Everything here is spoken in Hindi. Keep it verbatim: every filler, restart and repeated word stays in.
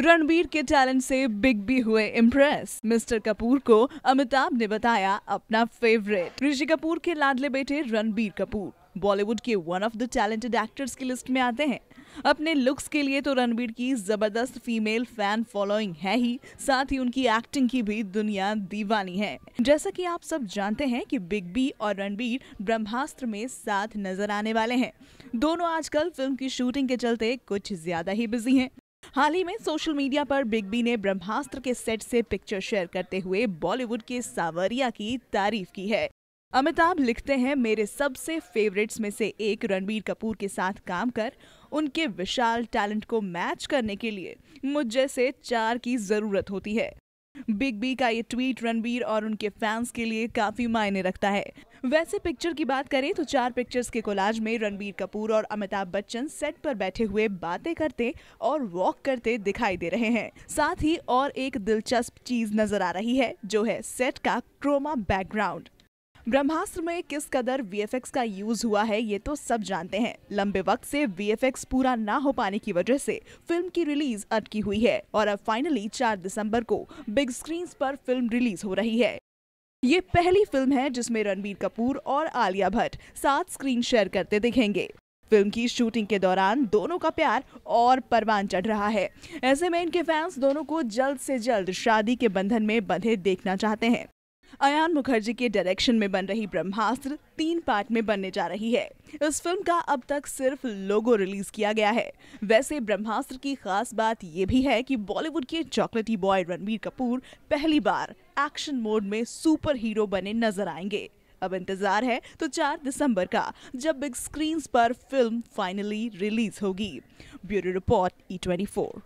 रणबीर के टैलेंट से बिग बी हुए इम्प्रेस। मिस्टर कपूर को अमिताभ ने बताया अपना फेवरेट। ऋषि कपूर के लाडले बेटे रणबीर कपूर बॉलीवुड के one of the talented actors की लिस्ट में आते हैं। अपने लुक्स के लिए तो रणबीर की जबरदस्त फीमेल फैन फॉलोइंग है ही, साथ ही उनकी एक्टिंग की भी दुनिया दीवानी है। जैसा कि आप सब जानते हैं कि बिग बी और रणबीर ब्रह्मास्त्र में साथ नजर आने वाले हैं। दोनों आजकल फिल्म की शूटिंग के चलते कुछ ज्यादा ही बिजी हैं। हाल ही में सोशल मीडिया पर बिग बी ने ब्रह्मास्त्र के सेट से पिक्चर शेयर करते हुए बॉलीवुड के सावरिया की तारीफ की है। अमिताभ लिखते हैं, मेरे सबसे फेवरेट्स में से एक रणबीर कपूर के साथ काम कर उनके विशाल टैलेंट को मैच करने के लिए मुझ जैसे चार की जरूरत होती है। बिग बी का ये ट्वीट रणबीर और उनके फैंस के लिए काफी मायने रखता है। वैसे पिक्चर की बात करें तो चार पिक्चर्स के कोलाज में रणबीर कपूर और अमिताभ बच्चन सेट पर बैठे हुए बातें करते और वॉक करते दिखाई दे रहे हैं। साथ ही और एक दिलचस्प चीज नजर आ रही है जो है सेट का क्रोमा बैकग्राउंड। ब्रह्मास्त्र में किस कदर वी एफ एक्स का यूज हुआ है ये तो सब जानते हैं। लंबे वक्त से वी एफ एक्स पूरा ना हो पाने की वजह से फिल्म की रिलीज अटकी हुई है और अब फाइनली चार दिसंबर को बिग स्क्रीन्स पर फिल्म रिलीज हो रही है। ये पहली फिल्म है जिसमें रणबीर कपूर और आलिया भट्ट साथ स्क्रीन शेयर करते दिखेंगे। फिल्म की शूटिंग के दौरान दोनों का प्यार और परवान चढ़ रहा है। ऐसे में इनके फैंस दोनों को जल्द से जल्द शादी के बंधन में बंधे देखना चाहते हैं। आयान मुखर्जी के डायरेक्शन में बन रही ब्रह्मास्त्र तीन पार्ट में बनने जा रही है। इस फिल्म का अब तक सिर्फ लोगो रिलीज किया गया है। वैसे ब्रह्मास्त्र की खास बात ये भी है कि बॉलीवुड के चॉकलेटी बॉय रणबीर कपूर पहली बार एक्शन मोड में सुपर हीरो बने नजर आएंगे। अब इंतजार है तो चार दिसंबर का, जब बिग स्क्रीन्स पर फिल्म फाइनली रिलीज होगी। Bureau report E twenty four.